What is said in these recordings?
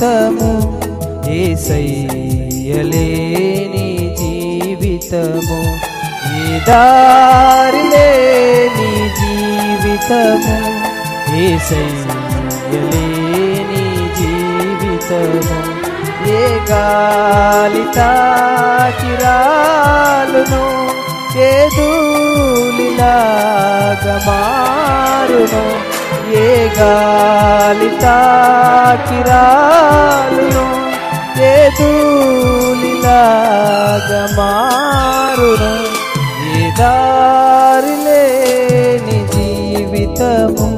జీవితము యేసయ్య లేని జీవితము ఎదారిలేని జీవితము యేసయ్య లేని జీవితము ఏ గాలి తాకి రాలును ఏ ధూళిలాగా మారును ये गालिता किरालु ये दूलिला गमारुनु ये दारिलेनी जीवितमु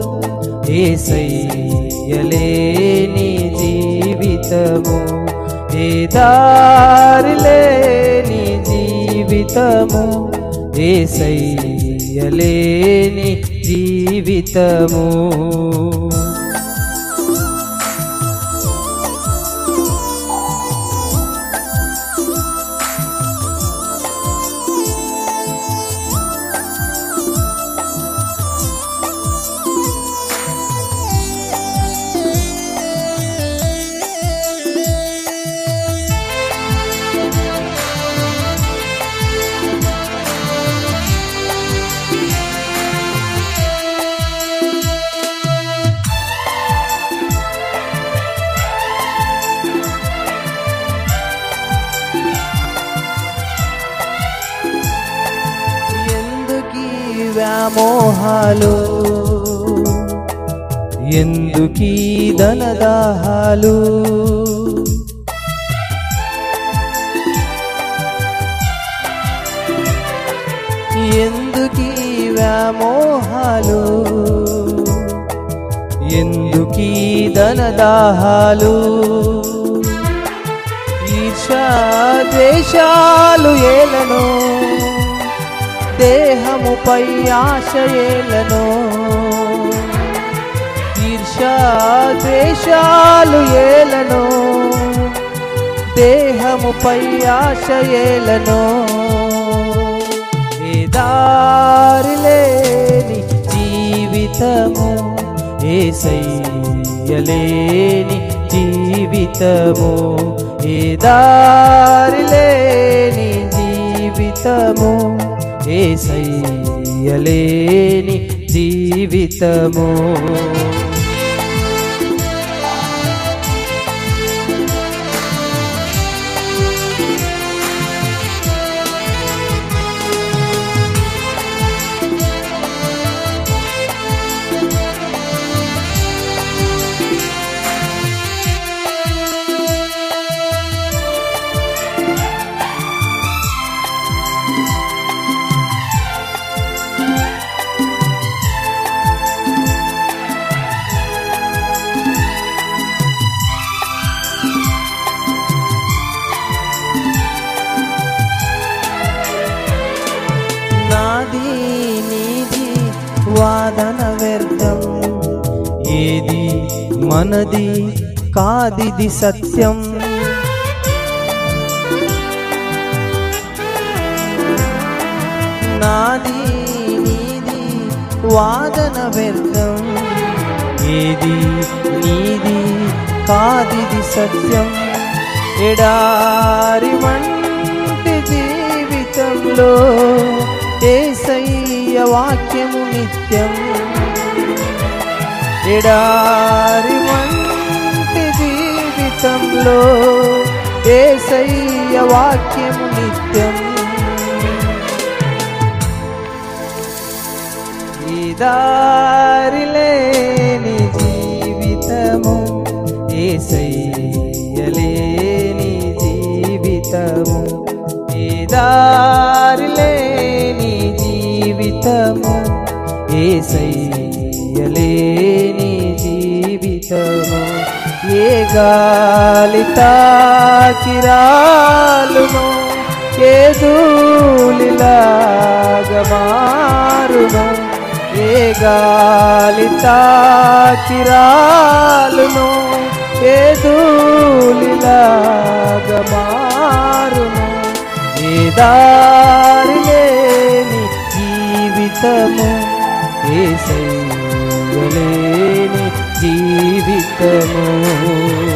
येसय्यलेनी जीवितमु ये दारिलेनी जीवितमु येसय्यलेनी జీవితము మోహాలు ఎందుకీ ధనదాహాలు ఎందుకీ వ్యామోహాలు ఎందుకీ ధనదాహాలు ఈర్ష్యా ద్వేషాలు ఏలను దేహముపై ఆశయేలను ఈర్ష్యా ద్వేషాలు ఏలను దేహముపై ఆశయేలను ఎదారిలేని జీవితము యేసయ్యలేని జీవితము ఎదారిలేని జీవితము యేసయ్యలేని జీవితము వాదన వ్యర్థం ఏది మనది కాదిది సత్యం నాది నీది వాదన వ్యర్థం ఏది నీది కాదిది సత్యం ఎడారి వంటి జీవితంలో యేసయ్య వాక్యము నిత్యం ఎడారి వంటి జీవితంలో యేసయ్య వాక్యము నిత్యం ఎదారిలేని జీవితము యేసయ్యలేని జీవితము ఎదారిలేని జీవితము యేసయ్యలేని జీవితము ఏ గాలి తాకి రాలును ఏ ధూళిలాగా మారును ఏ గాలి తాకి రాలును ఏ ధూళిలాగా మారును ఎదారిలేని జీవితము యేసయ్యలేని జీవితము